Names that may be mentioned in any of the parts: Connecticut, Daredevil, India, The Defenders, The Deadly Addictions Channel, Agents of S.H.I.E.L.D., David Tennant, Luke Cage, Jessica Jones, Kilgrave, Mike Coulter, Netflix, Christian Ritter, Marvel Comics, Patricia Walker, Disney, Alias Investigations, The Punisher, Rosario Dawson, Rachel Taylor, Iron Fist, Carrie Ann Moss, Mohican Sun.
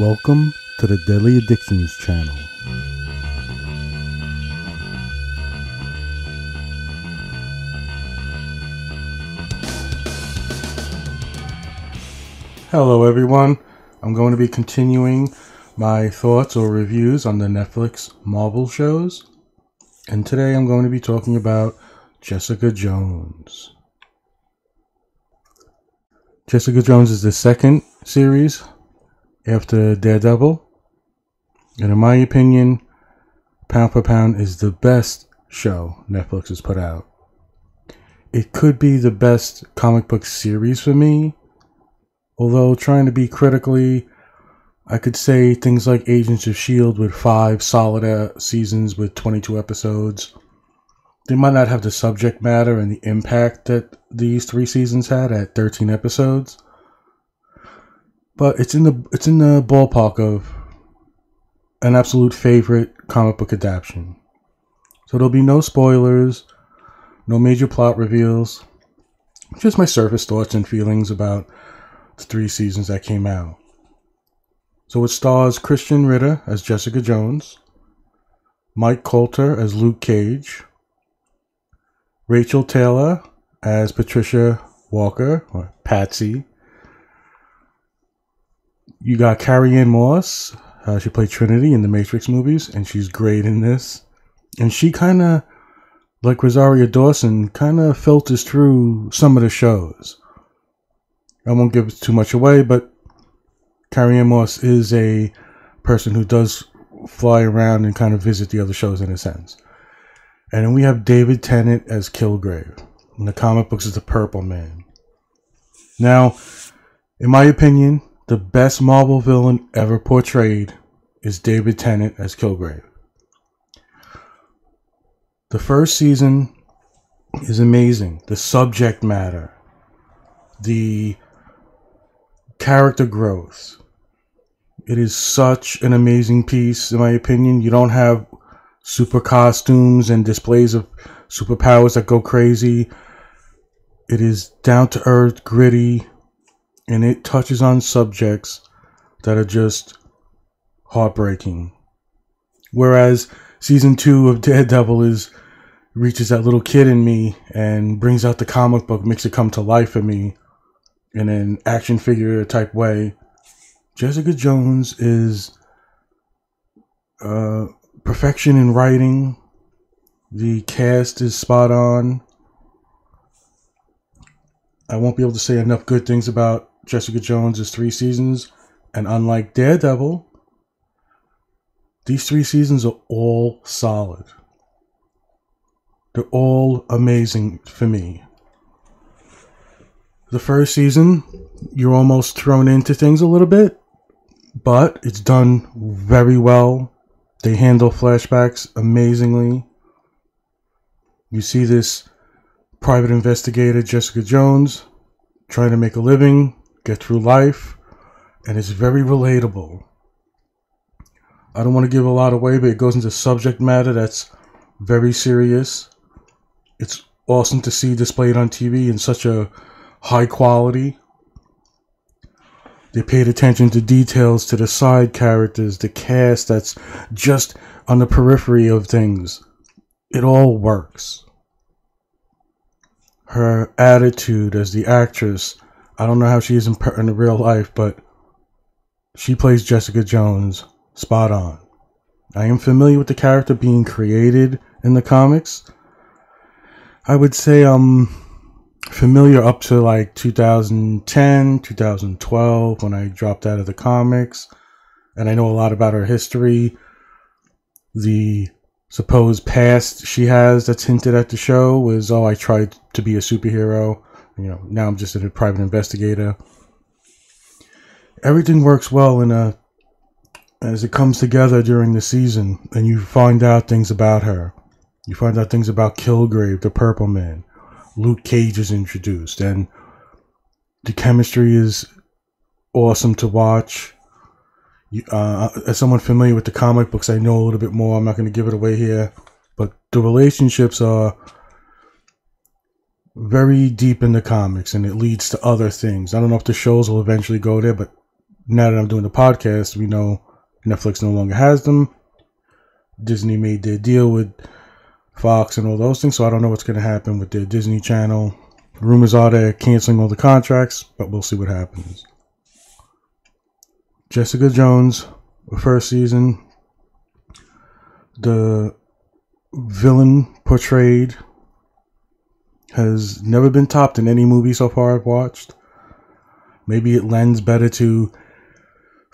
Welcome to the Deadly Addictions Channel. Hello everyone, I'm going to be continuing my thoughts or reviews on the Netflix Marvel shows, and today I'm going to be talking about Jessica Jones. Jessica Jones is the second series after Daredevil, and in my opinion, pound for pound is the best show Netflix has put out. It could be the best comic book series for me, although trying to be critically, I could say things like Agents of S.H.I.E.L.D. with 5 solid seasons with 22 episodes. They might not have the subject matter and the impact that these 3 seasons had at 13 episodes. But it's in the ballpark of an absolute favorite comic book adaptation. So there'll be no spoilers, no major plot reveals, just my surface thoughts and feelings about the 3 seasons that came out. So it stars Christian Ritter as Jessica Jones, Mike Coulter as Luke Cage, Rachel Taylor as Patricia Walker, or Patsy. You got Carrie Ann Moss. She played Trinity in the Matrix movies, and she's great in this. And she kind of, like Rosario Dawson, kind of filters through some of the shows. I won't give too much away, but Carrie Ann Moss is a person who does fly around and kind of visit the other shows in a sense. And then we have David Tennant as Kilgrave. In the comic books, is the Purple Man. Now, in my opinion, the best Marvel villain ever portrayed is David Tennant as Kilgrave. The first season is amazing. The subject matter, the character growth. It is such an amazing piece, in my opinion. You don't have super costumes and displays of superpowers that go crazy. It is down to earth, gritty. And it touches on subjects that are just heartbreaking. Whereas season 2 of Daredevil reaches that little kid in me and brings out the comic book, makes it come to life for me in an action figure type way. Jessica Jones is perfection in writing. The cast is spot on. I won't be able to say enough good things about Jessica Jones' 3 seasons, and unlike Daredevil, these 3 seasons are all solid. They're all amazing for me. The first season, you're almost thrown into things a little bit, but it's done very well. They handle flashbacks amazingly. You see this private investigator Jessica Jones trying to make a living, get through life, and it's very relatable. I don't want to give a lot away, but it goes into subject matter that's very serious. It's awesome to see displayed on TV in such a high quality. They paid attention to details, to the side characters, the cast that's just on the periphery of things. It all works. Her attitude as the actress, I don't know how she is in real life, but she plays Jessica Jones spot on. I am familiar with the character being created in the comics. I would say I'm familiar up to like 2010, 2012 when I dropped out of the comics, and I know a lot about her history, the supposed past she has that's hinted at the show was, oh, I tried to be a superhero. You know, now I'm just a private investigator. Everything works well as it comes together during the season, and you find out things about her. You find out things about Kilgrave, the Purple Man. Luke Cage is introduced, and the chemistry is awesome to watch. As someone familiar with the comic books, I know a little bit more. I'm not going to give it away here. But the relationships are very deep in the comics, and it leads to other things. I don't know if the shows will eventually go there, but now that I'm doing the podcast, we know Netflix no longer has them. Disney made their deal with Fox and all those things, so I don't know what's going to happen with their Disney Channel. Rumors are they're canceling all the contracts, but we'll see what happens. Jessica Jones, the first season. The villain portrayed has never been topped in any movie so far I've watched. Maybe it lends better to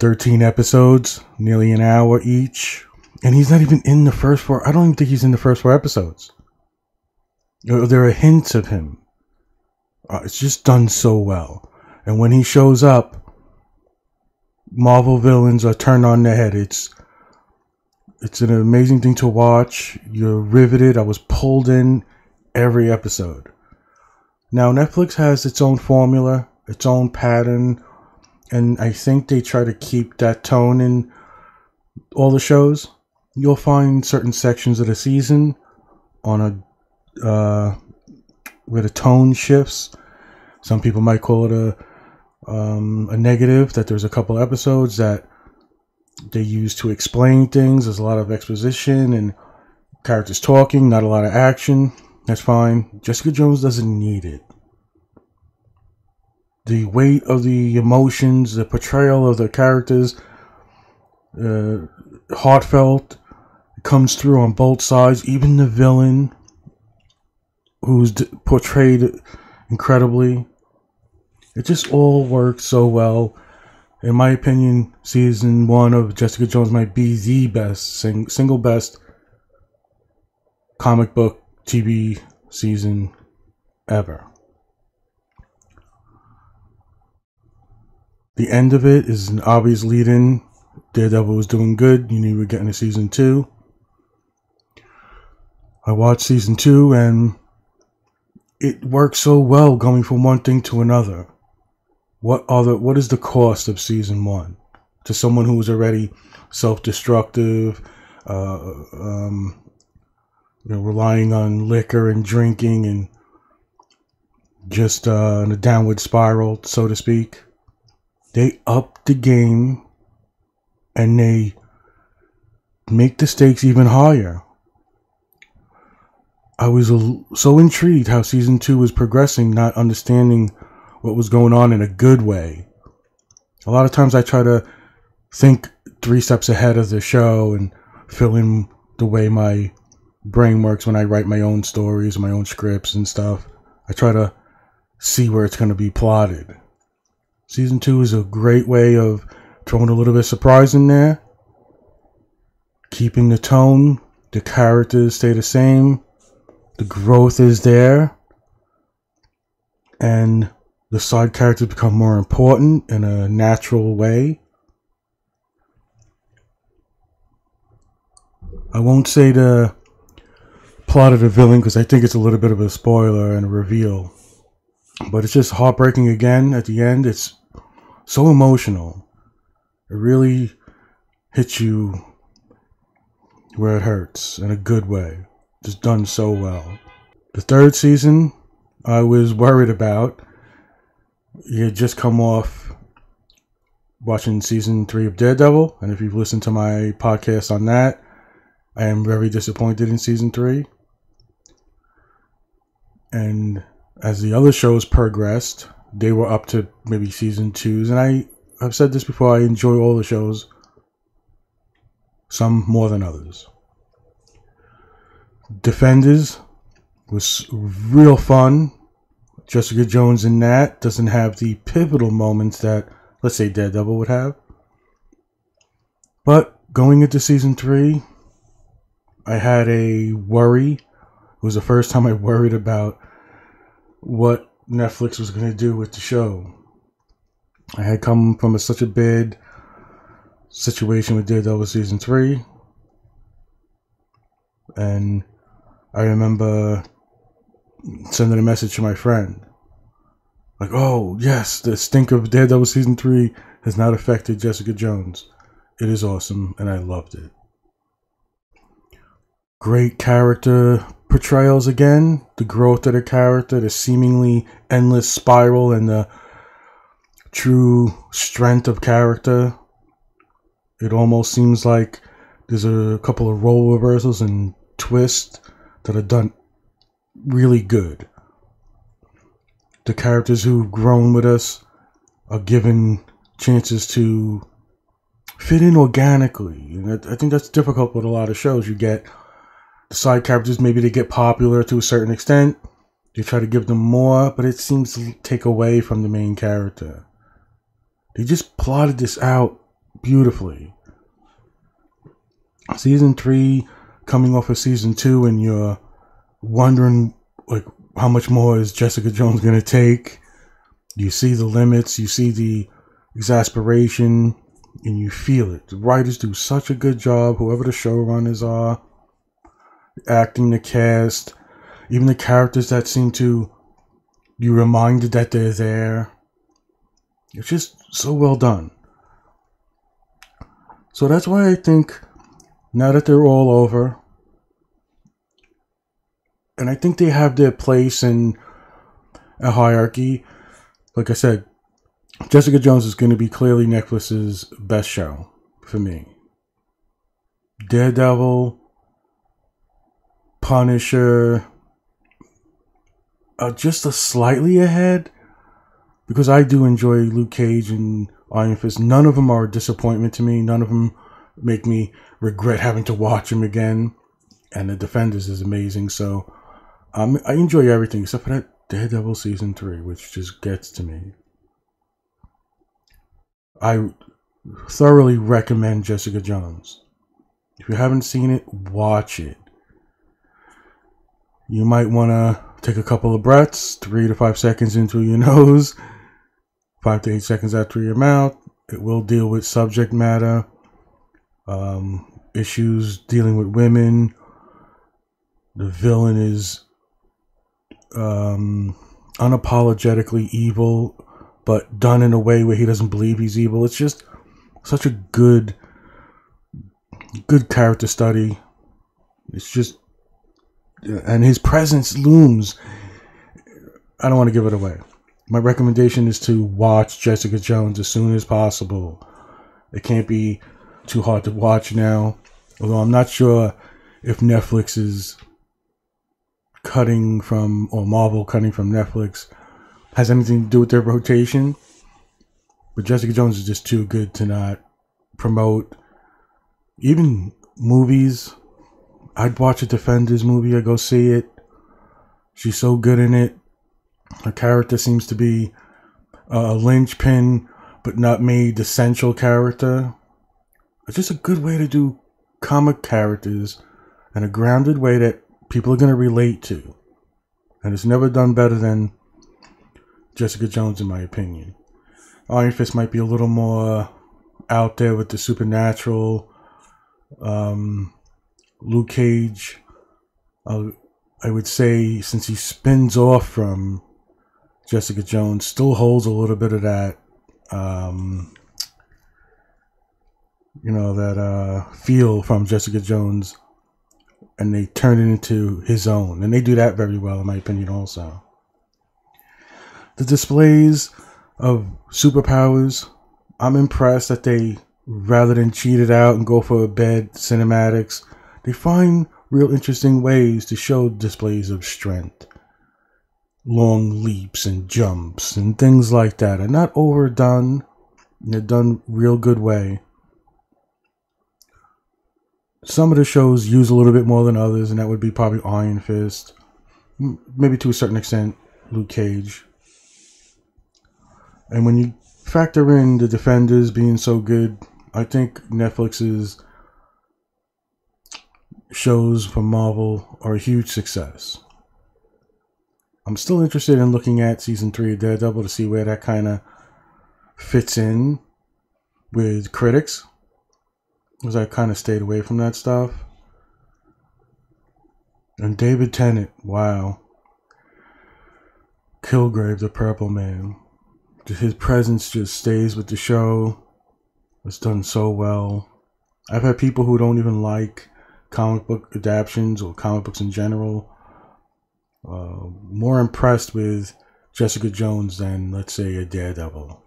13 episodes, nearly an hour each. And he's not even in the first four. I don't even think he's in the first four episodes. There are hints of him. It's just done so well. And when he shows up, Marvel villains are turned on their head. It's an amazing thing to watch. You're riveted. I was pulled in every episode. Now, Netflix has its own formula, its own pattern. And I think they try to keep that tone in all the shows. You'll find certain sections of the season on a where the tone shifts. Some people might call it a negative, that there's a couple episodes that they use to explain things. There's a lot of exposition and characters talking, not a lot of action. That's fine. Jessica Jones doesn't need it. The weight of the emotions, the portrayal of the characters, heartfelt, comes through on both sides. Even the villain, who's portrayed incredibly. It just all works so well. In my opinion, season one of Jessica Jones might be the best, single best comic book TV season ever. The end of it is an obvious lead-in. Daredevil was doing good. You knew we were getting to season two. I watched season two and it works so well going from one thing to another. What is the cost of season one to someone who was already self-destructive, relying on liquor and drinking and just in a downward spiral, so to speak? They up the game and they make the stakes even higher. I was so intrigued how season two was progressing, not understanding what was going on in a good way. A lot of times I try to think 3 steps ahead of the show and fill in the way my brain works when I write my own stories, my own scripts and stuff. I try to see where it's going to be plotted. Season 2 is a great way of throwing a little bit of surprise in there. Keeping the tone. The characters stay the same. The growth is there. And the side characters become more important in a natural way. I won't say the plot of the villain because I think it's a little bit of a spoiler and a reveal. But it's just heartbreaking again at the end. It's so emotional. It really hits you where it hurts in a good way. It's done so well. The third season, I was worried about. You had just come off watching season 3 of Daredevil. And if you've listened to my podcast on that, I am very disappointed in season 3. And as the other shows progressed, they were up to maybe season 2s. And I've said this before, I enjoy all the shows. Some more than others. Defenders was real fun. Jessica Jones in that doesn't have the pivotal moments that, let's say, Daredevil would have. But going into season 3, I had a worry. It was the first time I worried about what Netflix was going to do with the show. I had come from such a bad situation with Daredevil season 3. And I remember sending a message to my friend. Like, oh, yes, the stink of Daredevil season 3 has not affected Jessica Jones. It is awesome, and I loved it. Great character portrayals again. The growth of the character, the seemingly endless spiral and the true strength of character. It almost seems like there's a couple of role reversals and twists that are done really good. The characters who've grown with us are given chances to fit in organically. And I think that's difficult with a lot of shows. You get the side characters, maybe they get popular to a certain extent. They try to give them more, but it seems to take away from the main character. They just plotted this out beautifully. Season 3, coming off of Season 2, and you're wondering, like, how much more is Jessica Jones going to take? You see the limits, you see the exasperation, and you feel it. The writers do such a good job, whoever the showrunners are, acting, the cast, even the characters that seem to, you're reminded that they're there. It's just so well done. So that's why I think, now that they're all over, and I think they have their place in a hierarchy. Like I said, Jessica Jones is going to be clearly Netflix's best show for me. Daredevil, Punisher are just a slightly ahead, because I do enjoy Luke Cage and Iron Fist. None of them are a disappointment to me. None of them make me regret having to watch them again. And The Defenders is amazing, so I enjoy everything except for that Daredevil Season 3, which just gets to me. I thoroughly recommend Jessica Jones. If you haven't seen it, watch it. You might want to take a couple of breaths, 3 to 5 seconds in through your nose, 5 to 8 seconds out through your mouth. It will deal with subject matter, issues dealing with women. The villain is unapologetically evil, but done in a way where he doesn't believe he's evil. It's just such a good character study. It's just, and his presence looms. I don't want to give it away. My recommendation is to watch Jessica Jones as soon as possible. It can't be too hard to watch now, although I'm not sure if Netflix is cutting from, or Marvel cutting from Netflix, has anything to do with their rotation. But Jessica Jones is just too good to not promote. Even movies, I'd watch a Defenders movie, I'd go see it. She's so good in it. Her character seems to be a linchpin, but not made the central character. It's just a good way to do comic characters in a grounded way that people are going to relate to. And it's never done better than Jessica Jones, in my opinion. Iron Fist might be a little more out there with the supernatural. Luke Cage, I would say, since he spins off from Jessica Jones, still holds a little bit of that, feel from Jessica Jones, and they turn it into his own. And they do that very well, in my opinion, also. The displays of superpowers, I'm impressed that they, rather than cheat it out and go for a bed cinematics, they find real interesting ways to show displays of strength. Long leaps and jumps and things like that are not overdone. They're done real good way. Some of the shows use a little bit more than others, and that would be probably Iron Fist, maybe to a certain extent Luke Cage. And when you factor in The Defenders being so good, I think Netflix's shows from Marvel are a huge success. I'm still interested in looking at Season 3 of Daredevil to see where that kind of fits in with critics, because I kind of stayed away from that stuff. And David Tennant, wow. Kilgrave, the Purple Man. His presence just stays with the show. It's done so well. I've had people who don't even like comic book adaptions or comic books in general more impressed with Jessica Jones than, let's say, a Daredevil.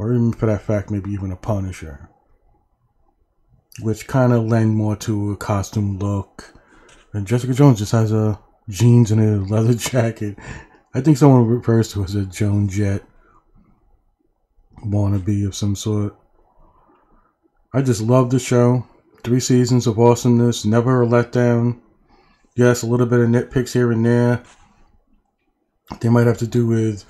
or even for that fact, maybe even a Punisher, which kind of lend more to a costume look. And Jessica Jones just has a jeans and a leather jacket. I think someone refers to it as a Joan Jett wannabe of some sort. I just love the show. 3 seasons of awesomeness, never a letdown. Yes, a little bit of nitpicks here and there. They might have to do with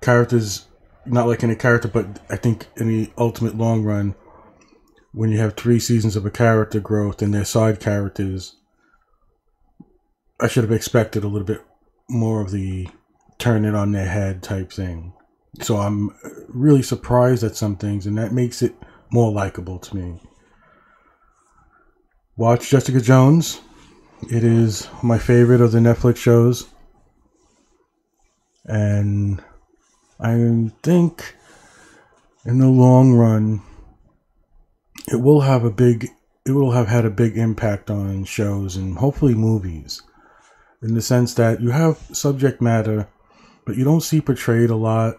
characters, not like any character, but I think in the ultimate long run, when you have 3 seasons of a character growth and their side characters, I should have expected a little bit more of the turn it on their head type thing. So I'm really surprised at some things, and that makes it more likable to me. Watch Jessica Jones. It is my favorite of the Netflix shows. And I think in the long run, it will have had a big impact on shows and hopefully movies, in the sense that you have subject matter, but you don't see portrayed a lot,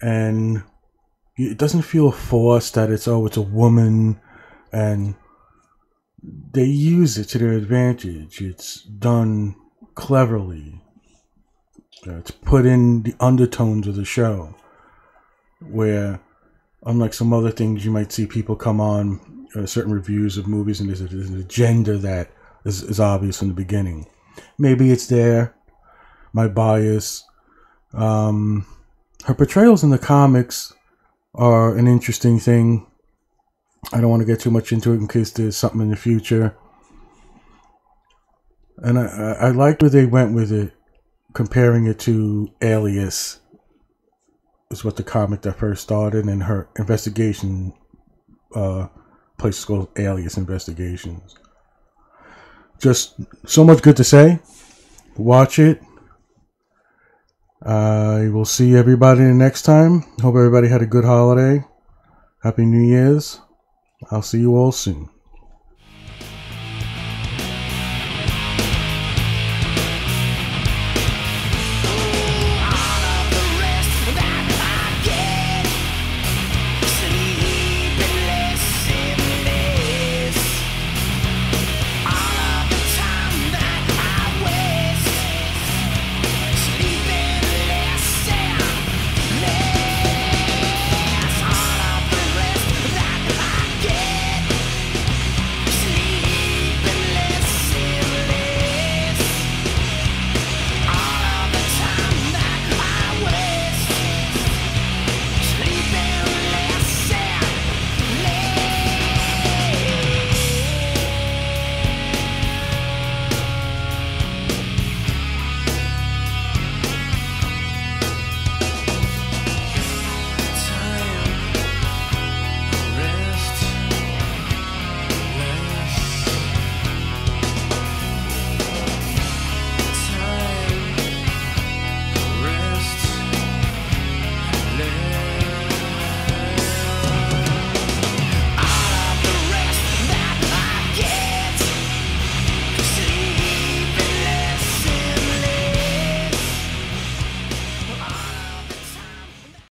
and it doesn't feel forced that it's, oh, it's a woman, and they use it to their advantage. It's done cleverly. It's put in the undertones of the show, where unlike some other things you might see people come on certain reviews of movies and there's an agenda that is obvious in the beginning. Maybe it's there, my bias. Her portrayals in the comics are an interesting thing. I don't want to get too much into it in case there's something in the future. And I liked where they went with it, comparing it to Alias, is what the comic that first started, and her investigation place is called Alias Investigations. Just so much good to say. Watch it. I will see everybody next time. Hope everybody had a good holiday. Happy New Year's. I'll see you all soon.